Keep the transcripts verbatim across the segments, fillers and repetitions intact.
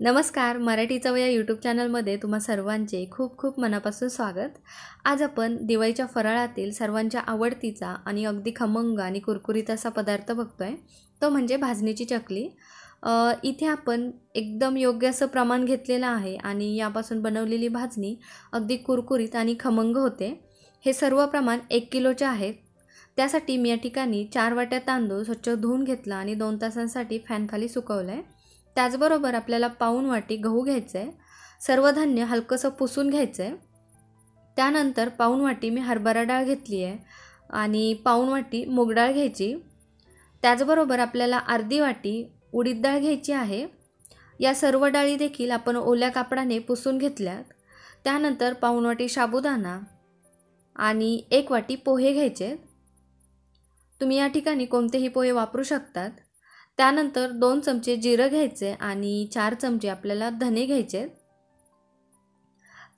नमस्कार, मराठी चव या यूट्यूब चॅनलमध्ये तुम्हा सर्वांचे खूप खूप मनापासून स्वागत। आज आपण दिवाळीच्या फराळातील सर्वांच्या आवडतीचा आणि अगदी खमंग आणि कुरकुरीत असा पदार्थ बघतोय, तो म्हणजे भाजणीची चकली। इथे आपण एकदम योग्य असं प्रमाण घेतलेलं आहे आणि यापासून बनवलेली भाजणी अगदी कुरकुरीत आणि खमंग होते। हे सर्व प्रमाण एक किलोचे आहे। त्यासाठी मी या ठिकाणी चार वाट्या तांदूळ स्वच्छ धुवून घेतला आणि दोन तासांसाठी फॅनखाली सुकवलाय। त्याचबरोबर आपल्याला पाऊण वाटी गहू घ्यायचा आहे। सर्व धान्य हलकंसं पुसून घ्यायचं आहे। त्यानंतर पाऊण वाटी मी हरभरा डाळ घेतली आहे आणि पाऊण वाटी मूग डाळ घ्यायची। त्याचबरोबर आपल्याला अर्धी वाटी उडीद डाळ घ्यायची आहे। या सर्व डाळी देखील आपण ओल्या कापडाने पुसून घेतल्यात। त्यानंतर पाऊण वाटी साबुदाणा आणि एक वाटी पोहे घ्यायचे आहेत। तुम्ही या ठिकाणी कोणतेही पोहे वापरू शकतात। त्यानंतर दोन चमचे जिरं घ्यायचे आणि चार चमचे आपल्याला धने घ्यायचे।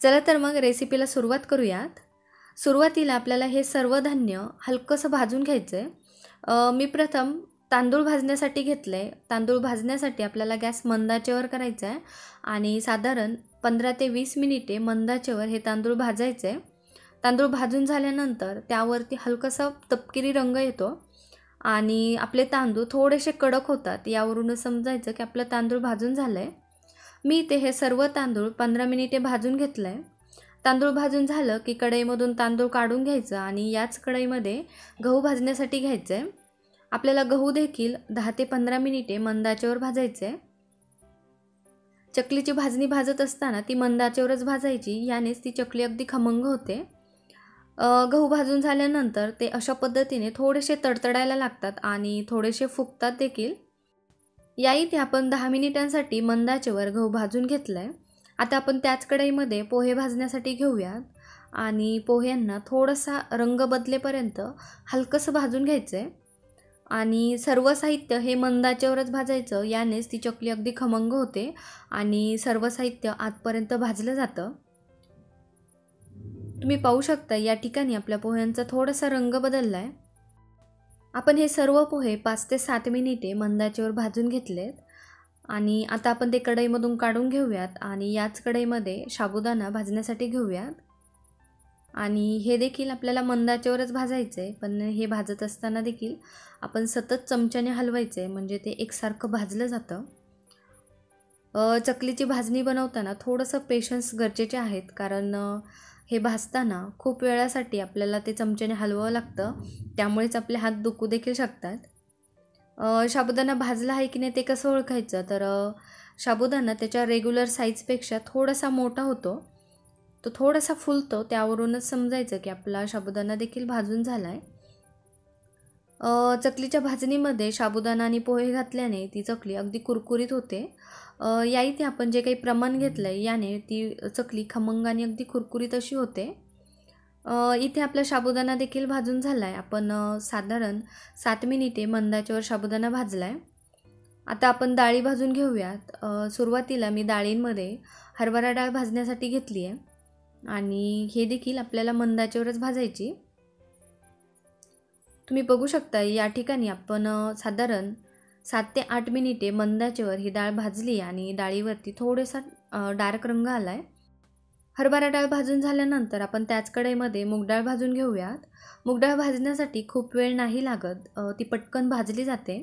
चला तर मग रेसिपीला सुरुवात करूयात। सुरुवातीला आपल्याला हे सर्व धान्य हलकंसं भाजून घ्यायचे। मी प्रथम तांदूळ भाजण्यासाठी घेतले। तांदूळ भाजण्यासाठी आपल्याला गॅस मंदाचेवर करायचा आहे आणि साधारण पंधरा ते वीस मिनिटे मंदाचेवर हे तांदूळ भाजायचे। तांदूळ भाजून झाल्यानंतर त्यावरती हलकासा तपकिरी रंग येतो आणि आपले तांदूळ थोडेसे कडक होतात। यावरून समजायचं की आपलं तांदूळ भाजून झालंय। मी इथे हे सर्व तांदूळ पंधरा मिनिटे भाजून घेतलंय। तांदूळ भाजून झालं की कढईमधून तांदूळ काढून घ्यायचं आणि याच कढईमध्ये गहू भाजण्यासाठी घ्यायचं आहे। आपल्याला गहू देखील दहा ते पंधरा मिनिटे मंद आचेवर भाजायचं आहे। चकलीची भाजणी भाजत असताना ती मंद आचेवरच भाजायची, यानेच ती चकली अगदी खमंग होते। गहू भाजून झाल्यानंतर ते अशा पद्धतीने थोडेसे तडतडायला लागतात आणि थोडेसे फुगतात देखील। या इथे आपण दहा मिनिटांसाठी मंद आचेवर गहू भाजून घेतलाय। आता आपण त्याच कढईमध्ये पोहे भाजण्यासाठी घेऊयात आणि पोह्यांना थोडासा रंग बदलेपर्यंत हलकंसं भाजून घ्यायचं आहे आणि सर्व साहित्य हे मंद आचेवरच भाजायचं। यानेच ती चकली अगदी खमंग होते आणि सर्व साहित्य आतपर्यंत भाजलं जातं। तुम्ही पाहू शकता, या ठिकाणी आपल्या पोह्यांचा थोडासा रंग बदलला आहे। आपण हे सर्व पोहे पाच ते सात मिनिटे मंद आचेवर भाजून घेतलेत आणि आता आपण ते कढईमधून काढून घेऊयात आणि याच कढईमध्ये साबुदाणा भाजण्यासाठी घेऊयात आणि हे देखील आपल्याला मंद आचेवरच भाजायचं आहे। पण हे भाजत असताना देखील आपण सतत चमच्याने हलवायचं आहे, म्हणजे ते एकसारखं भाजलं जातं। चकलीची भाजणी बनवताना थोडंसं पेशन्स गरजेचे आहेत, कारण हे भाजताना खूप वेळासाठी आपल्याला ते चमच्याने हलवावं लागतं, त्यामुळेच आपले हात दुखू देखील शकतात। साबुदाणा भाजला आहे की नाही ते कसं ओळखायचं, तर साबुदाणा त्याच्या रेग्युलर साईजपेक्षा थोडासा मोठा होतो, तो थोडासा फुलतो। त्यावरूनच समजायचं की आपला साबुदाणा देखील भाजून झाला आहे। चकलीच्या भाजणीमध्ये साबुदाणा आणि पोहे घातल्याने ती चकली अगदी कुरकुरीत होते। या इथे आपण जे काही प्रमाण घेतलं आहे याने ती चकली खमंगाने अगदी कुरकुरीत अशी होते। इथे आपला साबुदाणा देखील भाजून झाला आहे। आपण साधारण सात मिनिटे मंद आचेवर साबुदाणा भाजला आहे। आता आपण डाळी भाजून घेऊयात। सुरुवातीला मी डाळींमध्ये हरभरा डाळ भाजण्यासाठी घेतली आहे आणि हे देखील आपल्याला मंद आचेवरच भाजायची। तुम्ही बघू शकता, या ठिकाणी आपण साधारण सात ते आठ मिनिटे मंद आचेवर ही डाळ भाजली आणि डाळीवरती थोडेसा डार्क रंग आला आहे। हरभरा डाळ भाजून झाल्यानंतर आपण त्याच कढईमध्ये मूग डाळ भाजून घेऊयात। मूग डाळ भाजण्यासाठी खूप वेळ नाही लागत, ती पटकन भाजली जाते।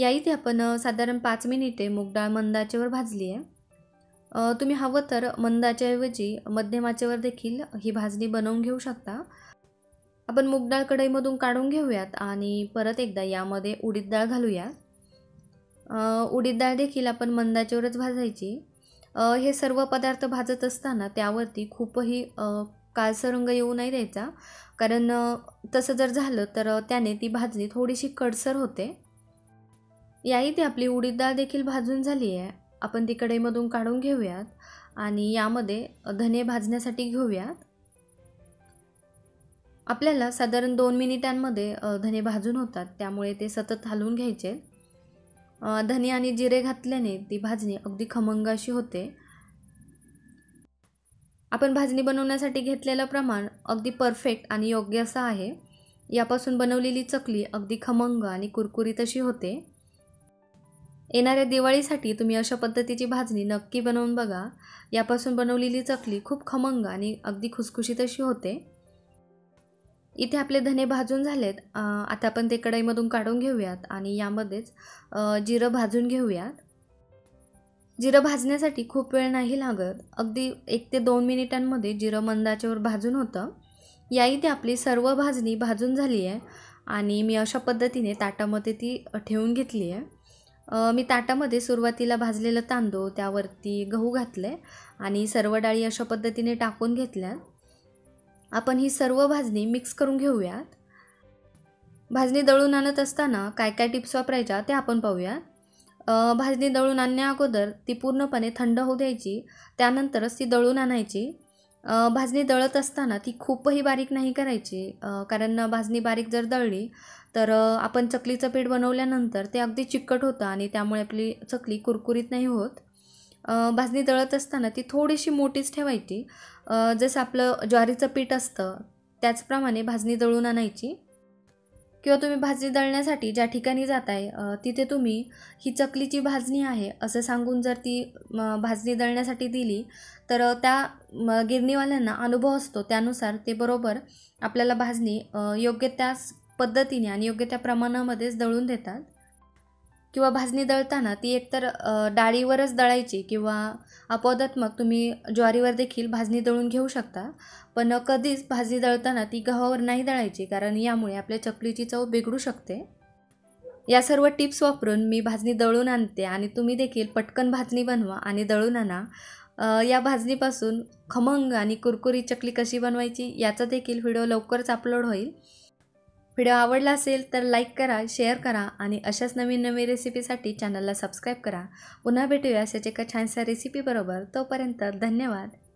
या इथे आपण साधारण पाच मिनिटे मूग डाळ मंद आचेवर भाजली आहे। तुम्ही हवं तर मंद आचेऐवजी मध्यम आचेवर देखील ही भाजणी बनवून घेऊ शकता। आपण मूग डाळ कढईमधून काढून घेऊयात आणि परत एकदा यामध्ये उडीद डाळ घालूयात। उडीद डाळ देखील आपण मंद आचेवरच भाजायची। हे सर्व पदार्थ भाजत असताना त्यावरती खूपही काळसर रंग येऊ नाही द्यायचा, कारण तसं जर झालं तर त्याने ती भाजणी थोडीशी कडसर होते। याही ते आपली उडीद डाळ देखील भाजून झाली आहे। आपण ती कढईमधून काढून घेऊयात आणि यामध्ये धने भाजण्यासाठी घेऊयात। आपल्याला साधारण दोन मिनिटांमध्ये धने भाजून होतात, त्यामुळे ते सतत हलवून घ्यायचे। धने आणि जिरे घातल्याने ती भाजणी अगदी खमंग अशी होते। आपण भाजणी बनवण्यासाठी घेतलेलं प्रमाण अगदी परफेक्ट आणि योग्य असं आहे। यापासून बनवलेली चकली अगदी खमंग आणि कुरकुरीत अशी होते। येणाऱ्या दिवाळीसाठी तुम्ही अशा पद्धतीची भाजणी नक्की बनवून बघा। यापासून बनवलेली चकली खूप खमंग आणि अगदी खुसखुशीत अशी होते। इथे आपले धने भाजून झालेत, आता आपण ते कढईमधून काढून घेऊयात आणि यामध्येच जिरे भाजून घेऊयात। जिरे भाजण्यासाठी खूप वेळ नाही लागत, अगदी एक ते दोन मिनिटांमध्ये जिरे मंदाच्यावर भाजून होतं। या इथे आपली सर्व भाजणी भाजून झाली आहे आणि मी अशा पद्धतीने ताटामध्ये ती ठेवून घेतली आहे। मी ताटामध्ये सुरुवातीला भाजलेलं तांदूळ, त्यावरती गहू घातले आणि सर्व डाळी अशा पद्धतीने टाकून घेतल्या। आपण ही सर्व भाजणी मिक्स करून घेऊयात। भाजणी दळून आणत असताना काय काय टिप्स वापरायच्या ते आपण पाहूयात। भाजणी दळून आणण्या अगोदर ती पूर्णपणे थंड होऊ द्यायची, त्यानंतरच ती दळून आणायची। भाजणी दळत असताना ती खूपही बारीक नाही करायची, कारण भाजणी बारीक जर दळली तर आपण चकलीचं पीठ बनवल्यानंतर ते अगदी चिकट होतं आणि त्यामुळे आपली चकली कुरकुरीत नाही होत। भाजणी दळत असताना ती थोडीशी मोठीच ठेवायची, जसं आपलं ज्वारीचं पीठ असतं त्याचप्रमाणे भाजणी दळून आणायची। किंवा तुम्ही भाजणी दळण्यासाठी ज्या ठिकाणी जाताय तिथे तुम्ही ही चकलीची भाजणी आहे असं सांगून जर ती भाजणी दळण्यासाठी दिली तर त्या गिरणीवाल्यांना अनुभव असतो, त्यानुसार ते बरोबर आपल्याला भाजणी योग्य त्या पद्धतीने आणि योग्य त्या प्रमाणामध्येच दळून देतात। किंवा भाजणी दळताना ती एकतर डाळीवरच दळायची किंवा अपवादात्मक तुम्ही ज्वारीवर देखील भाजणी दळून घेऊ शकता, पण कधीच भाजणी दळताना ती गव्हावर नाही दळायची, कारण यामुळे आपल्या चकलीची चव बिघडू शकते। या सर्व टिप्स वापरून मी भाजणी दळून आणते आणि तुम्ही देखील पटकन भाजणी बनवा आणि दळून आणा। या भाजणीपासून खमंग आणि कुरकुरीत चकली कशी बनवायची याचा देखील व्हिडिओ लवकरच अपलोड होईल। व्हिडिओ आवडला असेल तर लाईक करा, शेअर करा आणि अशाच नवीन नवीन रेसिपीसाठी चॅनलला सबस्क्राईब करा। पुन्हा भेटूया अशाच एका छानशा रेसिपीबरोबर, तोपर्यंत धन्यवाद।